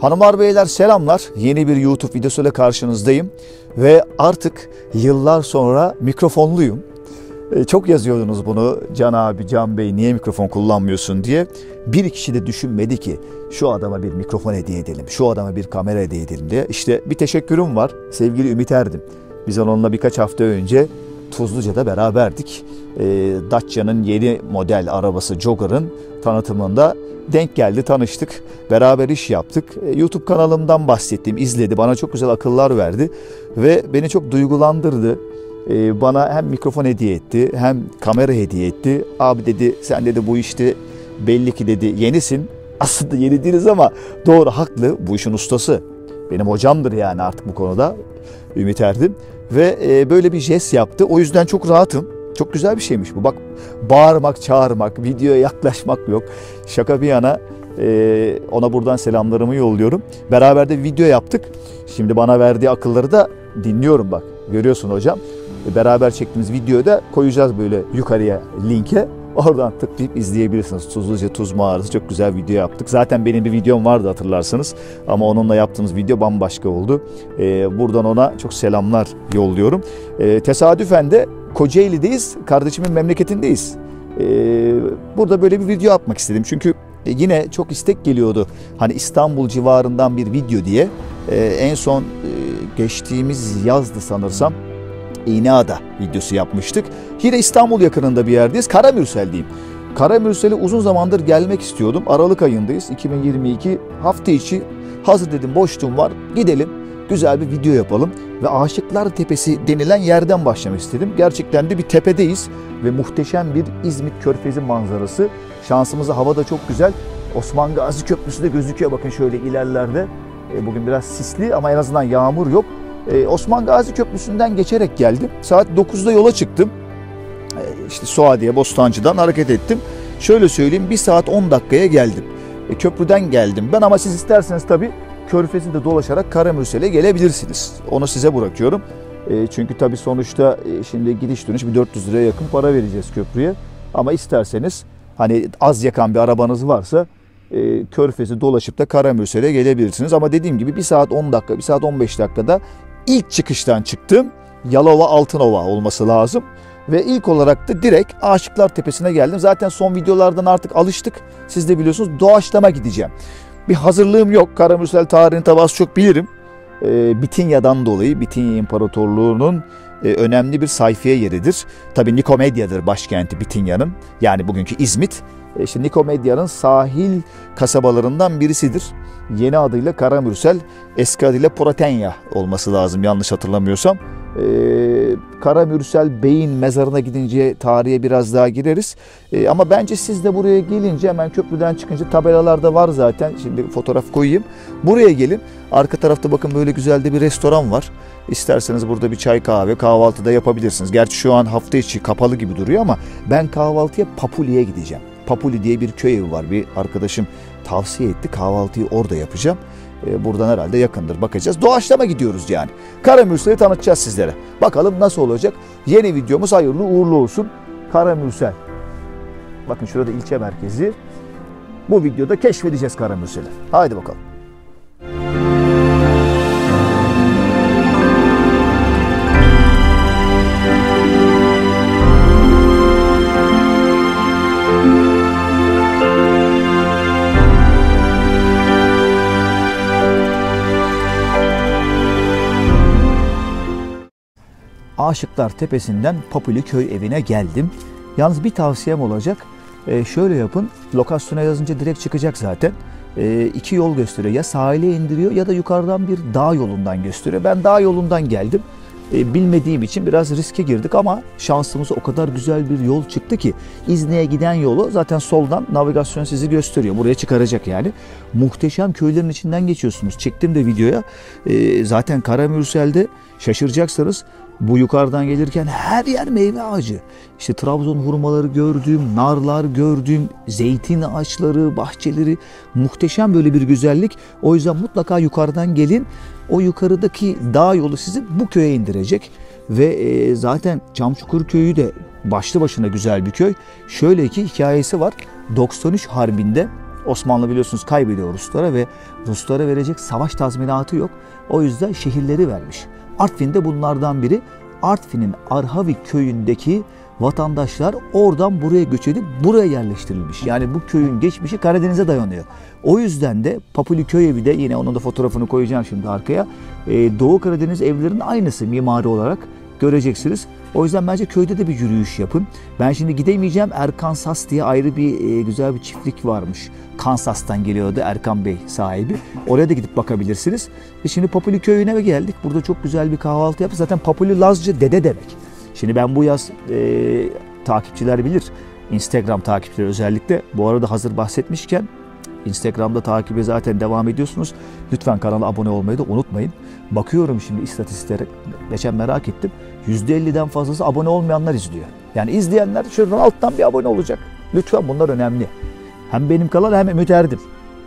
Hanımlar beyler selamlar. Yeni bir YouTube videosuyla karşınızdayım. Ve artık yıllar sonra mikrofonluyum. Çok yazıyordunuz bunu. Can abi, Can Bey niye mikrofon kullanmıyorsun diye. Bir kişi de düşünmedi ki şu adama bir mikrofon hediye edelim, şu adama bir kamera hediye edelim diye. İşte bir teşekkürüm var sevgili Ümit Erdim. Biz onunla birkaç hafta önce Tuzluca'da beraberdik. Dacia'nın yeni model arabası Jogger'ın tanıtımında denk geldi, tanıştık. Beraber iş yaptık. YouTube kanalımdan bahsettiğim izledi. Bana çok güzel akıllar verdi ve beni çok duygulandırdı. Bana hem mikrofon hediye etti hem kamera hediye etti. Abi dedi, sen dedi bu işte belli ki dedi yenisin. Aslında yeni değiliz ama doğru, haklı, bu işin ustası. Benim hocamdır yani artık bu konuda Ümit Erdim. Ve böyle bir jest yaptı. O yüzden çok rahatım. Çok güzel bir şeymiş bu. Bak, bağırmak, çağırmak, videoya yaklaşmak yok. Şaka bir yana, ona buradan selamlarımı yolluyorum. Beraber de video yaptık. Şimdi bana verdiği akılları da dinliyorum bak. Görüyorsun hocam. Beraber çektiğimiz videoyu da koyacağız böyle yukarıya linke. Oradan tıklayıp izleyebilirsiniz. Tuzluca Tuz Mağarası, çok güzel video yaptık. Zaten benim bir videom vardı hatırlarsanız. Ama onunla yaptığımız video bambaşka oldu. Buradan ona çok selamlar yolluyorum. Tesadüfen de Kocaeli'deyiz. Kardeşimin memleketindeyiz. Burada böyle bir video atmak istedim. Çünkü yine çok istek geliyordu. Hani İstanbul civarından bir video diye. En son geçtiğimiz yazdı sanırsam. İğneada videosu yapmıştık. Yine İstanbul yakınında bir yerdeyiz. Karamürsel'deyim. Karamürsel'e uzun zamandır gelmek istiyordum. Aralık ayındayız. 2022 hafta içi hazır dedim, boşluğum var. Gidelim. Güzel bir video yapalım. Ve Aşıklar Tepesi denilen yerden başlamak istedim. Gerçekten de bir tepedeyiz. Ve muhteşem bir İzmit Körfezi manzarası. Şansımıza hava da çok güzel. Osman Gazi Köprüsü de gözüküyor. Bakın şöyle ilerlerde. Bugün biraz sisli ama en azından yağmur yok. Osman Gazi Köprüsü'nden geçerek geldim. Saat 9'da yola çıktım. İşte Suadiye Bostancı'dan hareket ettim. Şöyle söyleyeyim, 1 saat 10 dakikaya geldim. Köprüden geldim ben ama siz isterseniz tabii Körfez'i de dolaşarak Karamürsel'e gelebilirsiniz. Onu size bırakıyorum. Çünkü tabii sonuçta şimdi gidiş dönüş bir 400 liraya yakın para vereceğiz köprüye. Ama isterseniz hani az yakan bir arabanız varsa Körfez'i dolaşıp da Karamürsel'e gelebilirsiniz. Ama dediğim gibi 1 saat 10 dakika, 1 saat 15 dakikada İlk çıkıştan çıktım. Yalova, Altınova olması lazım. Ve ilk olarak da direkt Aşıklar Tepesi'ne geldim. Zaten son videolardan artık alıştık. Siz de biliyorsunuz, doğaçlama gideceğim. Bir hazırlığım yok. Karamürsel tarihini tabi az çok bilirim. Bitinya'dan dolayı, Bitinya İmparatorluğu'nun önemli bir sayfiye yeridir. Tabi Nikomedya'dır başkenti Bitinya'nın. Yani bugünkü İzmit. İşte Nikomedya'nın sahil kasabalarından birisidir. Yeni adıyla Karamürsel, eski adıyla Pratenya olması lazım yanlış hatırlamıyorsam. Karamürsel Bey'in mezarına gidince tarihe biraz daha gireriz. Ama bence siz de buraya gelince, hemen köprüden çıkınca, tabelalarda var zaten. Şimdi fotoğraf koyayım. Buraya gelin. Arka tarafta bakın böyle güzel de bir restoran var. İsterseniz burada bir çay, kahve, kahvaltı da yapabilirsiniz. Gerçi şu an hafta içi kapalı gibi duruyor ama ben kahvaltıya Papuli'ye gideceğim. Papuli diye bir köy evi var. Bir arkadaşım tavsiye etti. Kahvaltıyı orada yapacağım. Buradan herhalde yakındır. Bakacağız. Doğaçlama gidiyoruz yani. Karamürsel'i tanıtacağız sizlere. Bakalım nasıl olacak. Yeni videomuz hayırlı uğurlu olsun. Karamürsel. Bakın şurada ilçe merkezi. Bu videoda keşfedeceğiz Karamürsel'i. Haydi bakalım. Aşıklar Tepesi'nden Papuli köy evine geldim. Yalnız bir tavsiyem olacak. Şöyle yapın. Lokasyona yazınca direkt çıkacak zaten. İki yol gösteriyor. Ya sahile indiriyor ya da yukarıdan bir dağ yolundan gösteriyor. Ben dağ yolundan geldim. Bilmediğim için biraz riske girdik ama şansımız o kadar güzel bir yol çıktı ki. İznik'e giden yolu zaten soldan navigasyon sizi gösteriyor. Buraya çıkaracak yani. Muhteşem köylerin içinden geçiyorsunuz. Çektim de videoya. Zaten Karamürsel'de şaşıracaksınız. Bu yukarıdan gelirken her yer meyve ağacı. İşte Trabzon hurmaları gördüğüm, narlar gördüğüm, zeytin ağaçları, bahçeleri. Muhteşem böyle bir güzellik. O yüzden mutlaka yukarıdan gelin. O yukarıdaki dağ yolu sizi bu köye indirecek. Ve zaten Çamçukur Köyü de başlı başına güzel bir köy. Şöyle ki hikayesi var. 93 Harbi'nde Osmanlı biliyorsunuz kaybediyor Ruslara ve Ruslara verecek savaş tazminatı yok. O yüzden şehirleri vermiş. Artvin de bunlardan biri. Artvin'in Arhavi köyündeki vatandaşlar oradan buraya göç edip buraya yerleştirilmiş. Yani bu köyün geçmişi Karadeniz'e dayanıyor. O yüzden de Papuli köy evi de, yine onun da fotoğrafını koyacağım şimdi arkaya, Doğu Karadeniz evlerinin aynısı mimari olarak göreceksiniz. O yüzden bence köyde de bir yürüyüş yapın. Ben şimdi gidemeyeceğim. Erkansas diye ayrı bir güzel bir çiftlik varmış. Kansas'tan geliyordu Erkan Bey sahibi. Oraya da gidip bakabilirsiniz. Şimdi Papuli köyüne geldik. Burada çok güzel bir kahvaltı yaptık. Zaten Papuli Lazca dede demek. Şimdi ben bu yaz takipçiler bilir. Instagram takipçileri özellikle. Bu arada hazır bahsetmişken Instagram'da takibe zaten devam ediyorsunuz. Lütfen kanala abone olmayı da unutmayın. Bakıyorum şimdi istatistiklere. Geçen merak ettim. %50'den fazlası abone olmayanlar izliyor. Yani izleyenler şuradan alttan bir abone olacak. Lütfen, bunlar önemli. Hem benim kanal hem Ümit Erdim.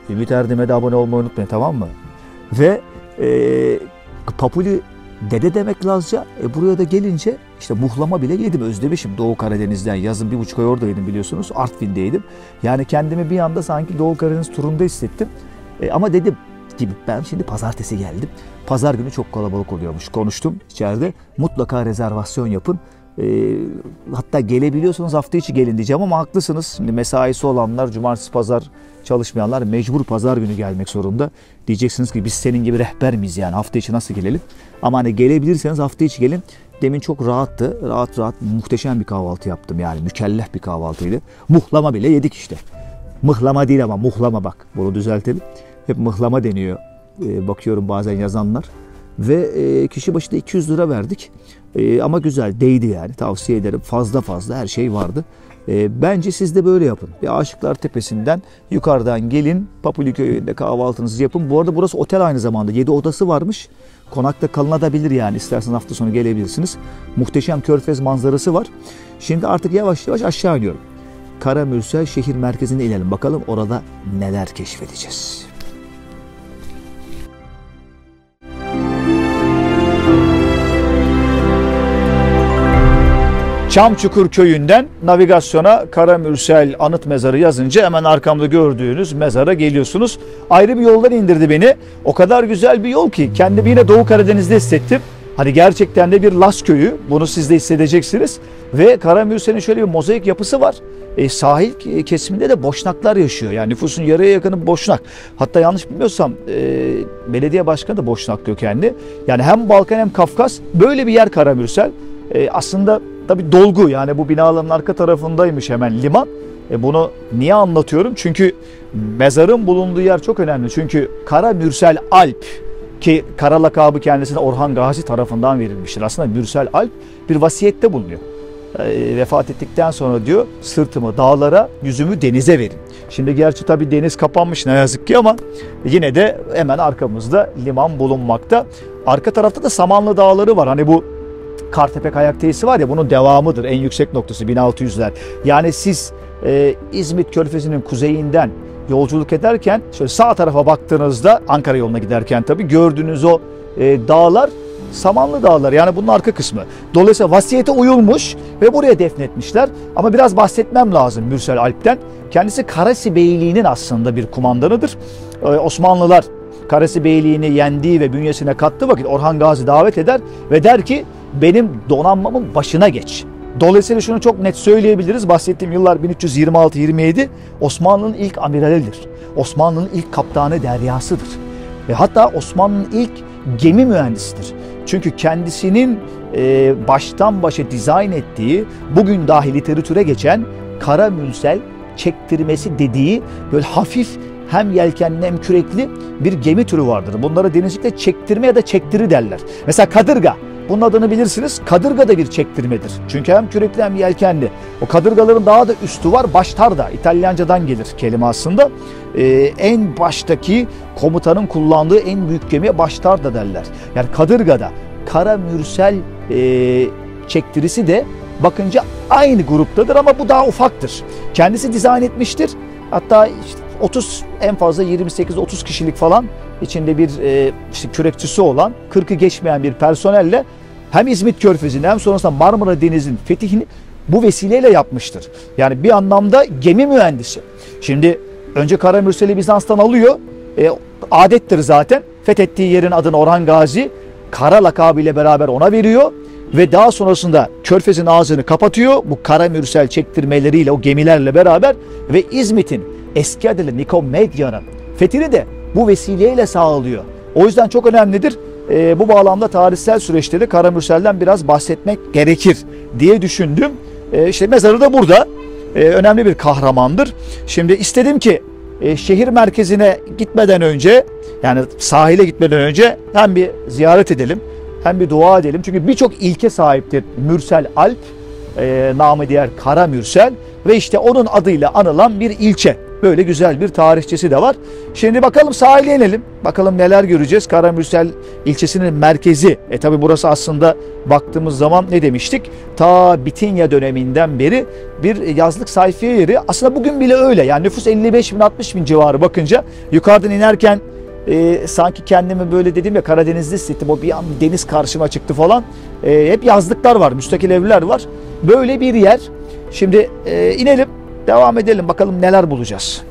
Ümit Erdim'e de abone olmayı unutmayın, tamam mı? Ve Papuli dede demek Lazca. Buraya da gelince işte muhlama bile yedim, özlemişim Doğu Karadeniz'den. Yazın 1,5 ay oradaydım biliyorsunuz. Artvin'deydim. Yani kendimi bir anda sanki Doğu Karadeniz turunda hissettim. Ama dedim gibi ben şimdi pazartesi geldim. Pazar günü çok kalabalık oluyormuş. Konuştum içeride. Mutlaka rezervasyon yapın. Hatta gelebiliyorsanız hafta içi gelin diyeceğim ama haklısınız. Şimdi mesaisi olanlar, cumartesi pazar çalışmayanlar mecbur pazar günü gelmek zorunda. Diyeceksiniz ki biz senin gibi rehber miyiz yani, hafta içi nasıl gelelim? Ama hani gelebilirseniz hafta içi gelin. Demin çok rahattı. Rahat muhteşem bir kahvaltı yaptım yani. Mükellef bir kahvaltıydı. Muhlama bile yedik işte. Mıhlama değil ama muhlama, bak bunu düzeltelim. Hep mıhlama deniyor. Bakıyorum bazen yazanlar. Ve kişi başına 200 lira verdik. Ama güzel, değdi yani. Tavsiye ederim. Fazla fazla her şey vardı. Bence siz de böyle yapın. Bir Aşıklar Tepesi'nden yukarıdan gelin. Papuli köyünde kahvaltınızı yapın. Bu arada burası otel aynı zamanda. 7 odası varmış. Konakta kalınabilir yani. İsterseniz hafta sonu gelebilirsiniz. Muhteşem körfez manzarası var. Şimdi artık yavaş yavaş aşağı iniyorum. Karamürsel şehir merkezine inelim. Bakalım orada neler keşfedeceğiz. Çamçukur Köyü'nden navigasyona Karamürsel Anıt Mezarı yazınca hemen arkamda gördüğünüz mezara geliyorsunuz. Ayrı bir yoldan indirdi beni. O kadar güzel bir yol ki kendimi yine Doğu Karadeniz'de hissettim. Hani gerçekten de bir Laz köyü. Bunu siz de hissedeceksiniz. Ve Karamürsel'in şöyle bir mozaik yapısı var. Sahil kesiminde de boşnaklar yaşıyor. Yani nüfusun yarıya yakını boşnak. Hatta yanlış bilmiyorsam belediye başkanı da boşnak kökenli. Yani hem Balkan hem Kafkas, böyle bir yer Karamürsel. Aslında tabii dolgu, yani bu binaların arka tarafındaymış hemen liman. Bunu niye anlatıyorum? Çünkü mezarın bulunduğu yer çok önemli. Çünkü Karamürsel Alp, ki kara lakabı kendisine Orhan Gazi tarafından verilmiştir. Aslında Mürsel Alp bir vasiyette bulunuyor. Vefat ettikten sonra diyor, sırtımı dağlara, yüzümü denize verin. Şimdi gerçi tabii deniz kapanmış ne yazık ki, ama yine de hemen arkamızda liman bulunmakta. Arka tarafta da Samanlı Dağları var. Hani bu Kartepe Kayak Tesisi var ya, bunun devamıdır. En yüksek noktası 1600'ler. Yani siz İzmit Körfezi'nin kuzeyinden yolculuk ederken şöyle sağ tarafa baktığınızda, Ankara yoluna giderken tabii gördüğünüz o dağlar Samanlı Dağlar, yani bunun arka kısmı. Dolayısıyla vasiyete uyulmuş ve buraya defnetmişler. Ama biraz bahsetmem lazım Mürsel Alp'ten. Kendisi Karasi Beyliği'nin aslında bir kumandanıdır. Osmanlılar Karasi Beyliği'ni yendiği ve bünyesine kattığı vakit Orhan Gazi davet eder ve der ki benim donanmamın başına geç. Dolayısıyla şunu çok net söyleyebiliriz. Bahsettiğim yıllar 1326-27, Osmanlı'nın ilk amiralidir. Osmanlı'nın ilk kaptanı deryasıdır. Ve hatta Osmanlı'nın ilk gemi mühendisidir. Çünkü kendisinin baştan başa dizayn ettiği, bugün dahi literatüre geçen Karamürsel çektirmesi dediği böyle hafif hem yelkenli hem kürekli bir gemi türü vardır. Bunlara denizcilikte çektirme ya da çektiri derler. Mesela kadırga. Bunun adını bilirsiniz. Kadırga da bir çektirmedir. Çünkü hem kürekli hem yelkenli. O kadırgaların daha da üstü var. Baştarda. İtalyancadan gelir kelime aslında. En baştaki komutanın kullandığı en büyük gemiye baştarda derler. Yani kadırgada Karamürsel çektirisi de bakınca aynı gruptadır ama bu daha ufaktır. Kendisi dizayn etmiştir. Hatta işte 30, en fazla 28-30 kişilik falan içinde bir işte kürekçisi olan, 40'ı geçmeyen bir personelle hem İzmit Körfezi'nin hem sonrasında Marmara Denizi'nin fethini bu vesileyle yapmıştır. Yani bir anlamda gemi mühendisi. Şimdi Önce Karamürsel'i Bizans'tan alıyor. Adettir zaten. Fethettiği yerin adını Orhan Gazi Kara lakabıyla beraber ona veriyor. Ve daha sonrasında Körfez'in ağzını kapatıyor. Bu Karamürsel çektirmeleriyle, o gemilerle beraber ve İzmit'in eski adıyla Nikomedya'nın fethini de bu vesileyle sağlıyor. O yüzden çok önemlidir. Bu bağlamda tarihsel süreçte de Karamürsel'den biraz bahsetmek gerekir diye düşündüm. İşte mezarı da burada. Önemli bir kahramandır. Şimdi istedim ki şehir merkezine gitmeden önce, yani sahile gitmeden önce hem bir ziyaret edelim hem bir dua edelim. Çünkü birçok ilke sahiptir Mürsel Alp, namı diğer Karamürsel ve işte onun adıyla anılan bir ilçe. Böyle güzel bir tarihçesi de var. Şimdi bakalım sahile inelim. Bakalım neler göreceğiz. Karamürsel ilçesinin merkezi. Tabi burası aslında baktığımız zaman ne demiştik? Ta Bitinya döneminden beri bir yazlık sayfiye yeri. Aslında bugün bile öyle. Yani nüfus 55.000-60.000 civarı bakınca yukarıdan inerken sanki kendimi böyle dedim ya, Karadenizli hissettim. O bir an deniz karşıma çıktı falan. Hep yazlıklar var, müstakil evler var. Böyle bir yer. Şimdi inelim. Devam edelim, bakalım neler bulacağız.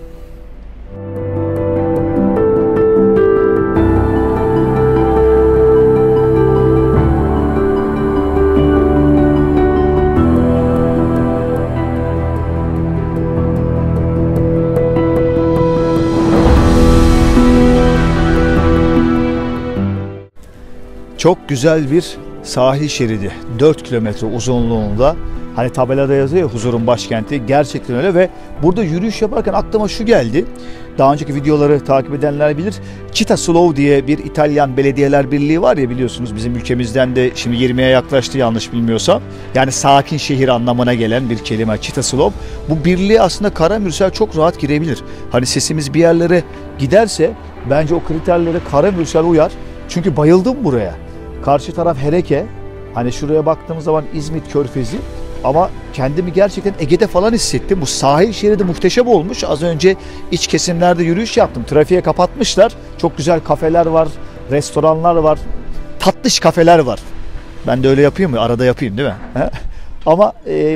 Çok güzel bir sahil şeridi, 4 kilometre uzunluğunda. Hani tabelada yazıyor ya, huzurun başkenti, gerçekten öyle. Ve burada yürüyüş yaparken aklıma şu geldi. Daha önceki videoları takip edenler bilir. Çita Slow diye bir İtalyan belediyeler birliği var ya, biliyorsunuz bizim ülkemizden de şimdi 20'ye yaklaştı yanlış bilmiyorsam. Yani sakin şehir anlamına gelen bir kelime Çita Slow. Bu birliği aslında Karamürsel çok rahat girebilir. Hani sesimiz bir yerlere giderse bence o kriterlere Karamürsel uyar. Çünkü bayıldım buraya. Karşı taraf Hereke. Hani şuraya baktığımız zaman İzmit Körfezi. Ama kendimi gerçekten Ege'de falan hissettim. Bu sahil şeridi muhteşem olmuş. Az önce iç kesimlerde yürüyüş yaptım. Trafiğe kapatmışlar. Çok güzel kafeler var, restoranlar var, tatlış kafeler var. Ben de öyle yapayım mı? Arada yapayım değil mi? Ama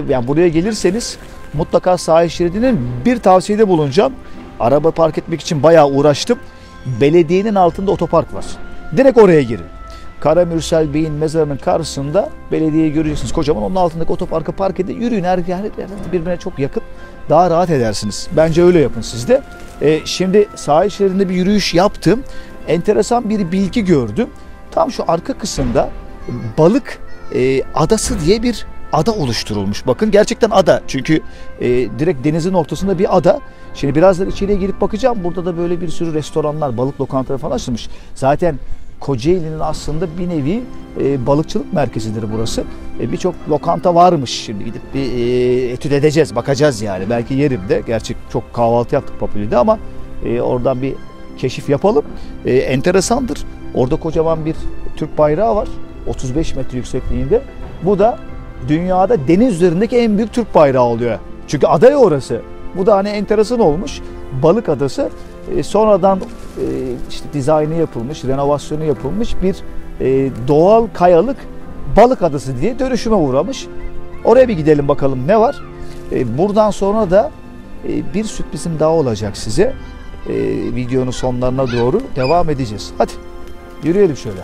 yani buraya gelirseniz mutlaka sahil şeridinin bir tavsiyede bulunacağım. Araba park etmek için bayağı uğraştım. Belediyenin altında otopark var. Direkt oraya girin. Karamürsel Bey'in mezarının karşısında belediyeyi göreceksiniz. Kocaman, onun altındaki otoparka park edin. Yürüyün, her yer birbirine çok yakın. Daha rahat edersiniz. Bence öyle yapın siz de. Şimdi sahil şeridinde bir yürüyüş yaptım. Enteresan bir bilgi gördüm. Tam şu arka kısımda Balık Adası diye bir ada oluşturulmuş. Bakın gerçekten ada. Çünkü direkt denizin ortasında bir ada. Şimdi birazdan içeriye girip bakacağım. Burada da böyle bir sürü restoranlar, balık lokantaları falan açılmış. Zaten Kocaeli'nin aslında bir nevi balıkçılık merkezidir burası. Birçok lokanta varmış. Şimdi gidip bir etüt edeceğiz, bakacağız yani. Belki yerim de. Gerçi çok kahvaltı yaptık Papuli'de ama oradan bir keşif yapalım. Enteresandır. Orada kocaman bir Türk bayrağı var. 35 metre yüksekliğinde. Bu da dünyada deniz üzerindeki en büyük Türk bayrağı oluyor. Çünkü adaya orası. Bu da hani enteresan olmuş. Balık Adası. Sonradan işte dizaynı yapılmış, renovasyonu yapılmış bir doğal kayalık Balık Adası diye dönüşüme uğramış. Oraya bir gidelim bakalım ne var. Buradan sonra da bir sürprizim daha olacak size. Videonun sonlarına doğru devam edeceğiz. Hadi yürüyelim şöyle.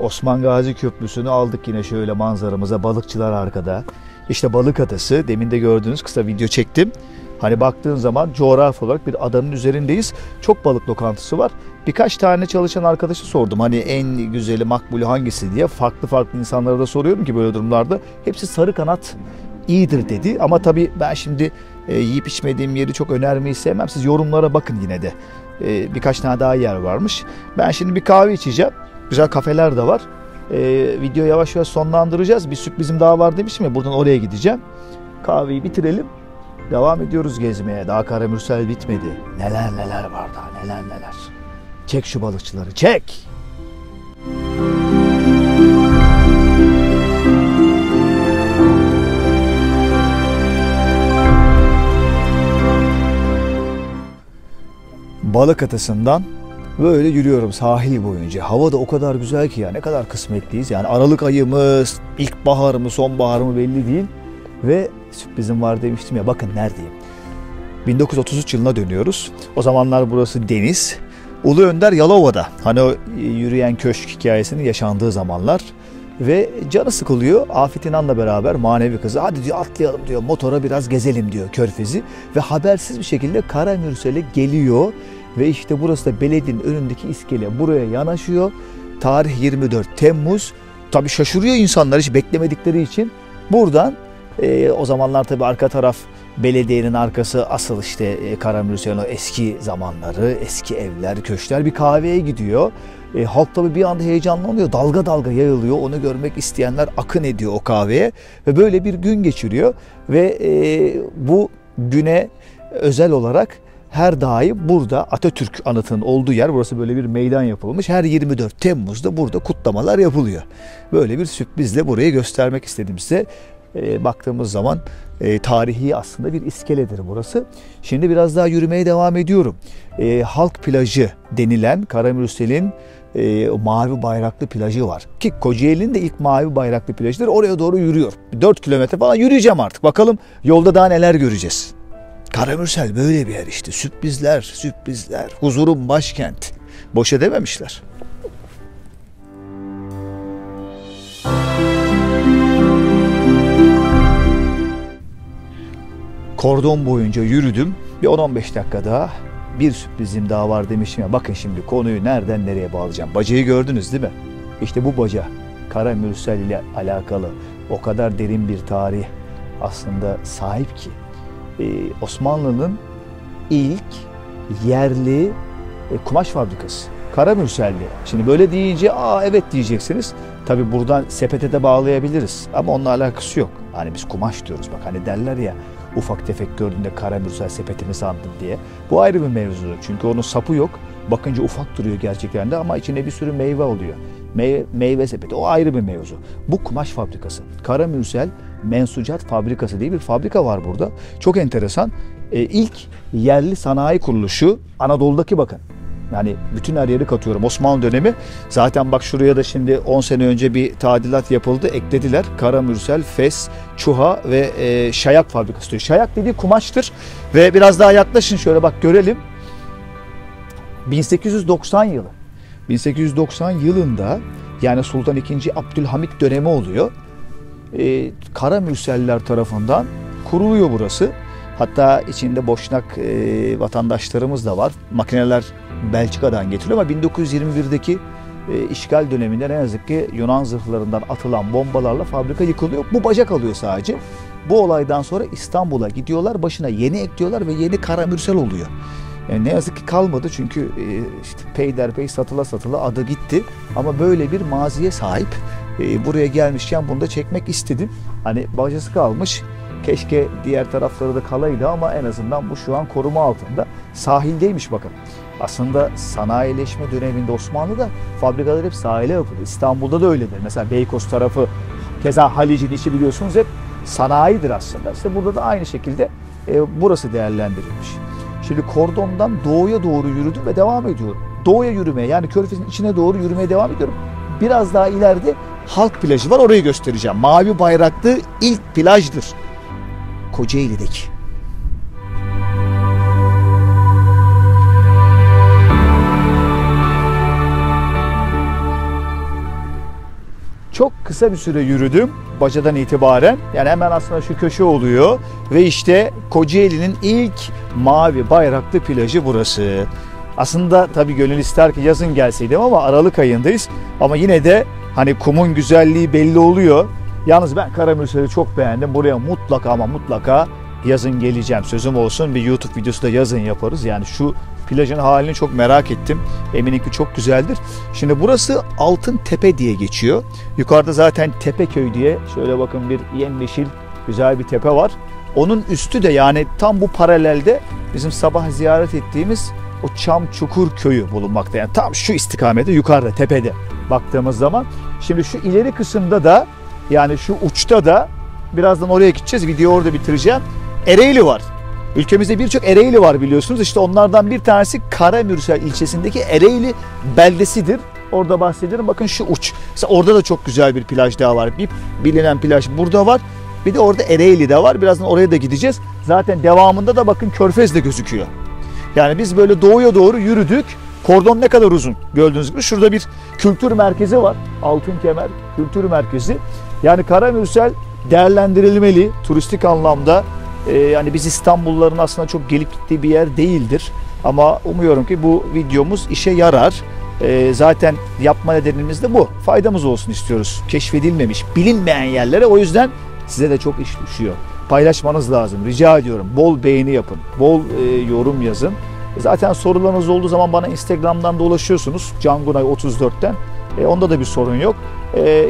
Osman Gazi Köprüsü'nü aldık yine şöyle manzaramıza. Balıkçılar arkada. İşte Balık Adası. Demin de gördüğünüz, kısa video çektim. Hani baktığın zaman coğrafi olarak bir adanın üzerindeyiz. Çok balık lokantası var. Birkaç tane çalışan arkadaşı sordum. Hani en güzeli, makbulü hangisi diye. Farklı farklı insanlara da soruyorum ki böyle durumlarda. Hepsi sarı kanat iyidir dedi. Ama tabii ben şimdi yiyip içmediğim yeri çok önermeyi sevmem. Siz yorumlara bakın yine de. Birkaç tane daha yer varmış. Ben şimdi bir kahve içeceğim. Güzel kafeler de var. Video yavaş yavaş sonlandıracağız. Bir sürprizim daha var demiştim ya, buradan oraya gideceğim. Kahveyi bitirelim. Devam ediyoruz gezmeye. Daha Karamürsel bitmedi. Neler neler var daha, neler neler. Çek şu balıkçıları, çek. Balık Adası'ndan böyle yürüyorum sahil boyunca. Hava da o kadar güzel ki ya, ne kadar kısmetliyiz. Yani Aralık ayı mı, ilkbahar mı, sonbahar mı belli değil. Ve sürprizim var demiştim ya, bakın neredeyim. 1933 yılına dönüyoruz. O zamanlar burası deniz. Ulu Önder Yalova'da. Hani o yürüyen köşk hikayesinin yaşandığı zamanlar. Ve canı sıkılıyor. Afet İnan'la beraber manevi kızı, hadi diyor atlayalım diyor, motora biraz gezelim diyor Körfezi. Ve habersiz bir şekilde Karamürsel'e geliyor. Ve işte burası da belediyenin önündeki iskele, buraya yanaşıyor. Tarih 24 Temmuz. Tabii şaşırıyor insanlar, hiç beklemedikleri için. Buradan o zamanlar tabii arka taraf belediyenin arkası, asıl işte Karamürsel'in o eski zamanları, eski evler, köşkler. Bir kahveye gidiyor. Halk tabii bir anda heyecanlanıyor. Dalga dalga yayılıyor. Onu görmek isteyenler akın ediyor o kahveye. Ve böyle bir gün geçiriyor. Ve bu güne özel olarak her daim burada Atatürk Anıtı'nın olduğu yer, burası böyle bir meydan yapılmış. Her 24 Temmuz'da burada kutlamalar yapılıyor. Böyle bir sürprizle burayı göstermek istedim size. Baktığımız zaman tarihi aslında bir iskeledir burası. Şimdi biraz daha yürümeye devam ediyorum. Halk Plajı denilen Karamürsel'in mavi bayraklı plajı var. Ki Kocaeli'nin de ilk mavi bayraklı plajıdır. Oraya doğru yürüyor. 4 kilometre falan yürüyeceğim artık. Bakalım yolda daha neler göreceğiz. Karamürsel böyle bir yer işte. Sürprizler, sürprizler. Huzurun başkenti. Boşa dememişler. Kordon boyunca yürüdüm. Bir 10-15 dakika daha, bir sürprizim daha var demiştim ya. Bakın şimdi konuyu nereden nereye bağlayacağım. Bacayı gördünüz değil mi? İşte bu baca Karamürsel ile alakalı. O kadar derin bir tarih aslında sahip ki. Osmanlı'nın ilk yerli kumaş fabrikası Karamürsel'di. Şimdi böyle deyince aa evet diyeceksiniz. Tabi buradan sepete de bağlayabiliriz ama onunla alakası yok. Hani biz kumaş diyoruz, bak hani derler ya, ufak tefek gördüğünde Karamürsel sepetimi sandım diye. Bu ayrı bir mevzu. Çünkü onun sapı yok. Bakınca ufak duruyor gerçekten de ama içinde bir sürü meyve oluyor. Meyve sepeti. O ayrı bir mevzu. Bu kumaş fabrikası. Karamürsel Mensucat Fabrikası diye bir fabrika var burada. Çok enteresan. İlk yerli sanayi kuruluşu Anadolu'daki, bakın. Yani bütün her yeri katıyorum. Osmanlı dönemi. Zaten bak şuraya da şimdi 10 sene önce bir tadilat yapıldı. Eklediler. Karamürsel, Fes, Çuha ve Şayak fabrikası diyor. Şayak dediği kumaştır. Ve biraz daha yaklaşın şöyle bak görelim. 1890 yılı. 1890 yılında yani Sultan 2. Abdülhamit dönemi oluyor. Karamürseller tarafından kuruluyor burası. Hatta içinde boşnak vatandaşlarımız da var. Makineler Belçika'dan getiriliyor ama 1921'deki işgal döneminden ne yazık ki Yunan zırhlarından atılan bombalarla fabrika yıkılıyor. Bu bacak alıyor sadece. Bu olaydan sonra İstanbul'a gidiyorlar. Başına yeni ekliyorlar ve yeni Karamürsel oluyor. Yani ne yazık ki kalmadı çünkü işte peyderpey satıla satıla adı gitti. Ama böyle bir maziye sahip. Buraya gelmişken bunu da çekmek istedim. Hani bacası kalmış. Keşke diğer tarafları da kalaydı ama en azından bu şu an koruma altında. Sahildeymiş bakın. Aslında sanayileşme döneminde Osmanlı'da fabrikalar hep sahile yapıldı. İstanbul'da da öyledir. Mesela Beykoz tarafı, keza Halic'in içi biliyorsunuz hep sanayidir aslında. İşte burada da aynı şekilde burası değerlendirilmiş. Şimdi kordondan doğuya doğru yürüdüm ve devam ediyorum. Doğuya yürümeye, yani Körfez'in içine doğru yürümeye devam ediyorum. Biraz daha ileride Halk Plajı var, orayı göstereceğim. Mavi bayraklı ilk plajdır Kocaeli'deki. Çok kısa bir süre yürüdüm bacadan itibaren. Yani hemen aslında şu köşe oluyor ve işte Kocaeli'nin ilk mavi bayraklı plajı burası. Aslında tabii gönül ister ki yazın gelseydim ama Aralık ayındayız. Ama yine de hani kumun güzelliği belli oluyor. Yalnız ben Karamürsel'i çok beğendim. Buraya mutlaka ama mutlaka yazın geleceğim. Sözüm olsun, bir YouTube videosu da yazın yaparız. Yani şu Plajın halini çok merak ettim. Eminim ki çok güzeldir. Şimdi burası Altın Tepe diye geçiyor. Yukarıda zaten Tepe köy diye şöyle bakın bir yemyeşil güzel bir tepe var. Onun üstü de yani tam bu paralelde bizim sabah ziyaret ettiğimiz o Çamçukur Köyü bulunmakta. Yani tam şu istikamette yukarıda tepede baktığımız zaman. Şimdi şu ileri kısımda da yani şu uçta da birazdan oraya gideceğiz. Videoyu orada bitireceğim. Ereğli var. Ülkemizde birçok Ereğli var biliyorsunuz. İşte onlardan bir tanesi Karamürsel ilçesindeki Ereğli beldesidir. Orada bahsediyorum. Bakın şu uç. Mesela orada da çok güzel bir plaj daha var. Bir bilinen plaj burada var. Bir de orada Ereğli de var. Birazdan oraya da gideceğiz. Zaten devamında da bakın Körfez de gözüküyor. Yani biz böyle doğuya doğru yürüdük. Kordon ne kadar uzun gördüğünüz gibi. Şurada bir kültür merkezi var. Altınkemer Kültür Merkezi. Yani Karamürsel değerlendirilmeli turistik anlamda. Yani biz İstanbulluların aslında çok gelip gittiği bir yer değildir. Ama umuyorum ki bu videomuz işe yarar. Zaten yapma nedenimiz de bu. Faydamız olsun istiyoruz. Keşfedilmemiş, bilinmeyen yerlere. O yüzden size de çok iş düşüyor. Paylaşmanız lazım. Rica ediyorum. Bol beğeni yapın. Bol yorum yazın. Zaten sorularınız olduğu zaman bana Instagram'dan da ulaşıyorsunuz. Can Günay 34'ten. Onda da bir sorun yok.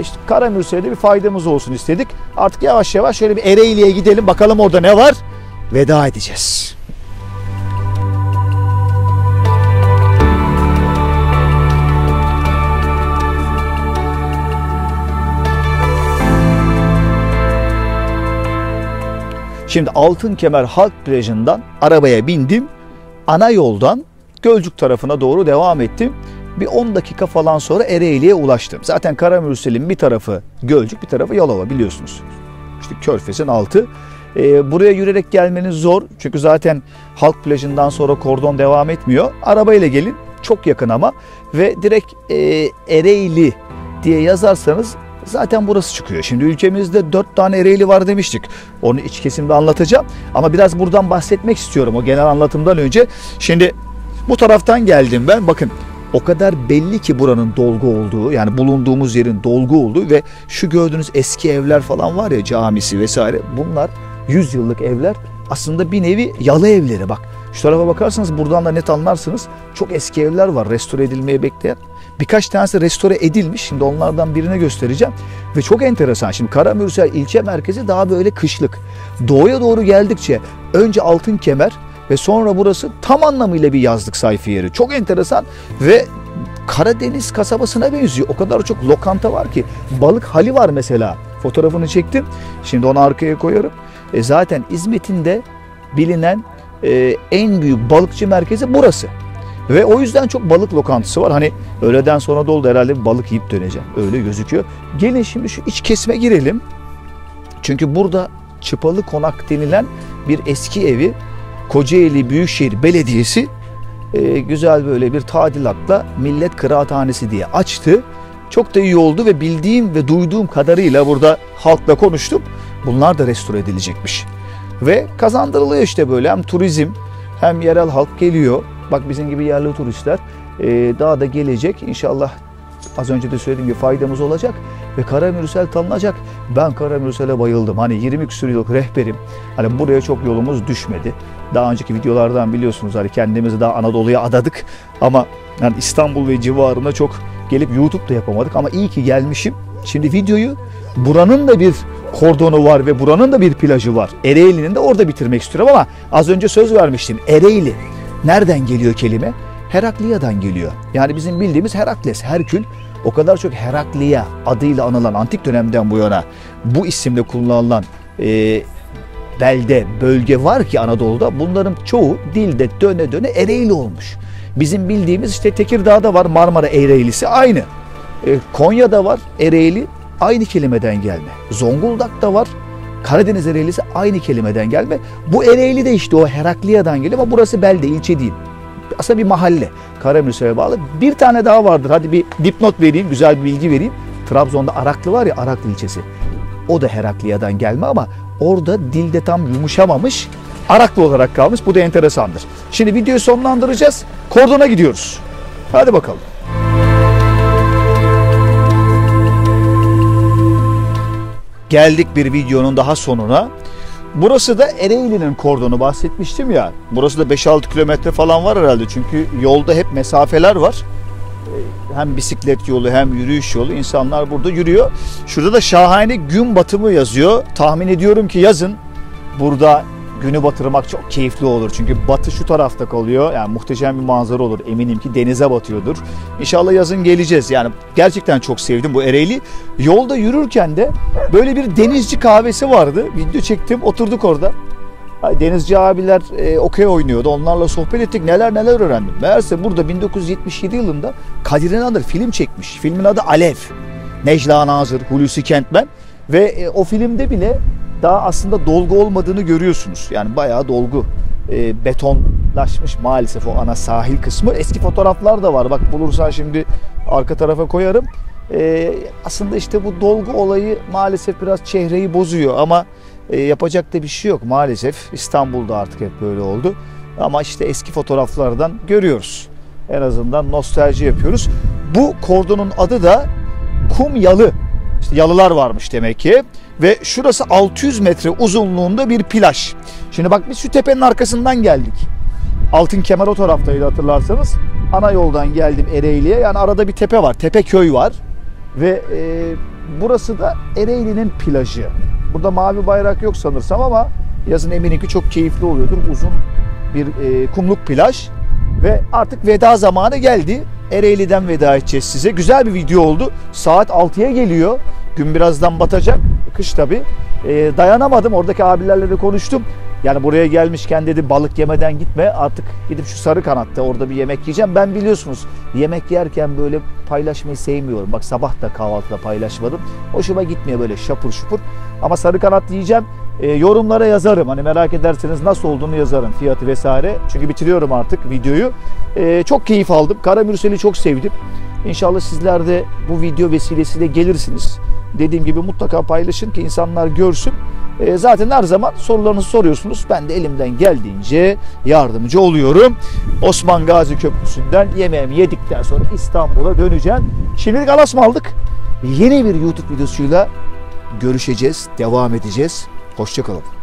İşte Karamürsel'de bir faydamız olsun istedik. Artık yavaş yavaş şöyle bir Ereğli'ye gidelim. Bakalım orada ne var? Veda edeceğiz. Şimdi Altınkemer Halk Plajı'ndan arabaya bindim. Ana yoldan Gölcük tarafına doğru devam ettim. Bir 10 dakika falan sonra Ereğli'ye ulaştım. Zaten Karamürsel'in bir tarafı Gölcük, bir tarafı Yalova biliyorsunuz. İşte Körfez'in altı. Buraya yürüyerek gelmeniz zor. Çünkü zaten Halk Plajı'ndan sonra kordon devam etmiyor. Arabayla gelin. Çok yakın ama. Ve direkt Ereğli diye yazarsanız zaten burası çıkıyor. Şimdi ülkemizde 4 tane Ereğli var demiştik. Onu iç kesimde anlatacağım. Ama biraz buradan bahsetmek istiyorum o genel anlatımdan önce. Şimdi bu taraftan geldim ben. Bakın. O kadar belli ki buranın dolgu olduğu, yani bulunduğumuz yerin dolgu olduğu ve şu gördüğünüz eski evler falan var ya, camisi vesaire, bunlar 100 yıllık evler, aslında bir nevi yalı evleri. Bak şu tarafa bakarsanız buradan da net anlarsınız, çok eski evler var restore edilmeye bekleyen. Birkaç tanesi restore edilmiş, şimdi onlardan birini göstereceğim ve çok enteresan. Şimdi Karamürsel ilçe merkezi daha böyle kışlık, doğuya doğru geldikçe önce Altınkemer ve sonra burası tam anlamıyla bir yazlık sayfa yeri. Çok enteresan ve Karadeniz kasabasına benziyor. O kadar çok lokanta var ki. Balık hali var mesela. Fotoğrafını çektim. Şimdi onu arkaya koyarım. Zaten İzmit'in de bilinen en büyük balıkçı merkezi burası. Ve o yüzden çok balık lokantası var. Hani öğleden sonra doldu herhalde, bir balık yiyip döneceğim. Öyle gözüküyor. Gelin şimdi şu iç kesme girelim. Çünkü burada Çıpalı Konak denilen bir eski evi Kocaeli Büyükşehir Belediyesi güzel böyle bir tadilatla Millet Kıraathanesi diye açtı. Çok da iyi oldu ve bildiğim ve duyduğum kadarıyla burada halkla konuştum. Bunlar da restore edilecekmiş. Ve kazandırılıyor işte böyle, hem turizm hem yerel halk geliyor. Bak bizim gibi yerli turistler daha da gelecek. İnşallah az önce de söylediğim gibi faydamız olacak ve Karamürsel tanınacak. Ben Karamürsel'e bayıldım. Hani 20 küsur yıllık rehberim. Hani buraya çok yolumuz düşmedi. Daha önceki videolardan biliyorsunuz hani kendimizi daha Anadolu'ya adadık. Ama yani İstanbul ve civarında çok gelip YouTube'da yapamadık. Ama iyi ki gelmişim. Şimdi videoyu buranın da bir kordonu var ve buranın da bir plajı var. Ereğli'nin de orada bitirmek istiyorum ama az önce söz vermiştim. Ereğli. Nereden geliyor kelime? Herakliya'dan geliyor. Yani bizim bildiğimiz Herakles, Herkül. O kadar çok Herakliya adıyla anılan antik dönemden bu yana bu isimle kullanılan belde, bölge var ki Anadolu'da, bunların çoğu dilde döne döne Ereğli olmuş. Bizim bildiğimiz işte Tekirdağ'da var Marmara Ereğlisi aynı. Konya'da var Ereğli, aynı kelimeden gelme. Zonguldak'ta var Karadeniz Ereğlisi, aynı kelimeden gelme. Bu Ereğli de işte o Herakliya'dan geliyor ama burası belde, ilçe değil. Aslında bir mahalle. Karamürsel'e bağlı. Bir tane daha vardır. Hadi bir dipnot vereyim. Güzel bir bilgi vereyim. Trabzon'da Araklı var ya, Araklı ilçesi. O da Herakliya'dan gelme ama orada dilde tam yumuşamamış. Araklı olarak kalmış. Bu da enteresandır. Şimdi videoyu sonlandıracağız. Kordona gidiyoruz. Hadi bakalım. Geldik bir videonun daha sonuna. Burası da Ereğli'nin kordonu, bahsetmiştim ya. Burası da 5-6 kilometre falan var herhalde. Çünkü yolda hep mesafeler var. Hem bisiklet yolu hem yürüyüş yolu. İnsanlar burada yürüyor. Şurada da şahane gün batımı yazıyor. Tahmin ediyorum ki yazın burada günü batırmak çok keyifli olur. Çünkü batı şu tarafta kalıyor. Yani muhteşem bir manzara olur. Eminim ki denize batıyordur. İnşallah yazın geleceğiz. Yani gerçekten çok sevdim bu Ereğli. Yolda yürürken de böyle bir denizci kahvesi vardı. Video çektim, oturduk orada. Denizci abiler okey oynuyordu. Onlarla sohbet ettik. Neler neler öğrendim. Meğerse burada 1977 yılında Kadir İnanır film çekmiş. Filmin adı Alev. Necla Nazır, Hulusi Kentmen. Ve o filmde bile daha aslında dolgu olmadığını görüyorsunuz. Yani bayağı dolgu. Betonlaşmış maalesef o ana sahil kısmı. Eski fotoğraflar da var. Bak bulursan şimdi arka tarafa koyarım. Aslında işte bu dolgu olayı maalesef biraz çehreyi bozuyor ama yapacak da bir şey yok maalesef. İstanbul'da artık hep böyle oldu. Ama işte eski fotoğraflardan görüyoruz. En azından nostalji yapıyoruz. Bu kordonun adı da Kum Yalı. İşte yalılar varmış demek ki. Ve şurası 600 metre uzunluğunda bir plaj. Şimdi bak biz şu tepenin arkasından geldik. Altınkemer o taraftaydı hatırlarsanız. Ana yoldan geldim Ereğli'ye. Yani arada bir tepe var. Tepe köy var. Ve burası da Ereğli'nin plajı. Burada mavi bayrak yok sanırsam ama yazın eminim ki çok keyifli oluyordur. Uzun bir kumluk plaj. Ve artık veda zamanı geldi. Ereğli'den veda edeceğiz size. Güzel bir video oldu. Saat 6'ya geliyor. Gün birazdan batacak. Kış tabii. Dayanamadım. Oradaki abilerle de konuştum. Yani buraya gelmişken dedi balık yemeden gitme. Artık gidip şu sarı kanatta orada bir yemek yiyeceğim. Ben biliyorsunuz yemek yerken böyle paylaşmayı sevmiyorum. Bak sabah da kahvaltıda paylaşmadım. Hoşuma gitmiyor böyle şapur şupur. Ama sarı kanat yiyeceğim. Yorumlara yazarım. Hani merak ederseniz nasıl olduğunu yazarım. Fiyatı vesaire. Çünkü bitiriyorum artık videoyu. Çok keyif aldım. Karamürsel'i çok sevdim. İnşallah sizler de bu video vesilesiyle gelirsiniz. Dediğim gibi mutlaka paylaşın ki insanlar görsün. Zaten her zaman sorularınızı soruyorsunuz. Ben de elimden geldiğince yardımcı oluyorum. Osman Gazi Köprüsü'nden yemeğimi yedikten sonra İstanbul'a döneceğim. Şimdilik alasma aldık. Yeni bir YouTube videosuyla görüşeceğiz, devam edeceğiz. Hoşça kalın.